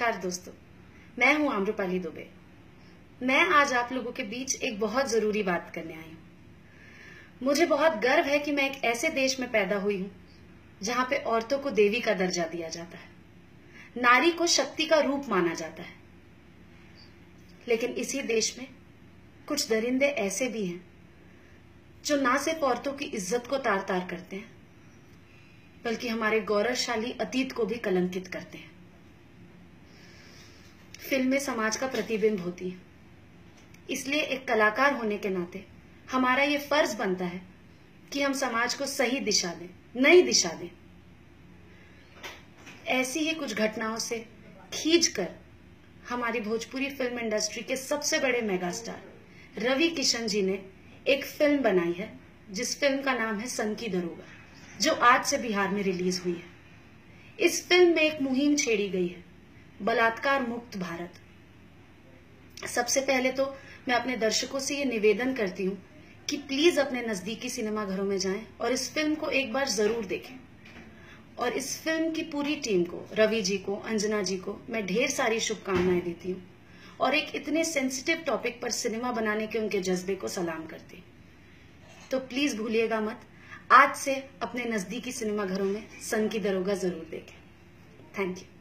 नमस्कार दोस्तों, मैं हूं आम्रपाली दुबे। मैं आज आप लोगों के बीच एक बहुत जरूरी बात करने आई हूं। मुझे बहुत गर्व है कि मैं एक ऐसे देश में पैदा हुई हूं जहां पे औरतों को देवी का दर्जा दिया जाता है, नारी को शक्ति का रूप माना जाता है। लेकिन इसी देश में कुछ दरिंदे ऐसे भी हैं जो ना सिर्फ औरतों की इज्जत को तार तार करते हैं बल्कि हमारे गौरवशाली अतीत को भी कलंकित करते हैं। फिल्में समाज का प्रतिबिंब होती हैं, इसलिए एक कलाकार होने के नाते हमारा ये फर्ज बनता है कि हम समाज को सही दिशा दें, नई दिशा दें। ऐसी ही कुछ घटनाओं से खींचकर हमारी भोजपुरी फिल्म इंडस्ट्री के सबसे बड़े मेगास्टार रवि किशन जी ने एक फिल्म बनाई है, जिस फिल्म का नाम है संकी दरोगा, जो आज से बिहार में रिलीज हुई है। इस फिल्म में एक मुहिम छेड़ी गई है, बलात्कार मुक्त भारत। सबसे पहले तो मैं अपने दर्शकों से ये निवेदन करती हूँ कि प्लीज अपने नजदीकी सिनेमाघरों में जाएं और इस फिल्म को एक बार जरूर देखें। और इस फिल्म की पूरी टीम को, रवि जी को, अंजना जी को मैं ढेर सारी शुभकामनाएं देती हूँ और एक इतने सेंसिटिव टॉपिक पर सिनेमा बनाने के उनके जज्बे को सलाम करती हूँ। तो प्लीज भूलिएगा मत, आज से अपने नजदीकी सिनेमाघरों में संकी दरोगा जरूर देखें। Thank you.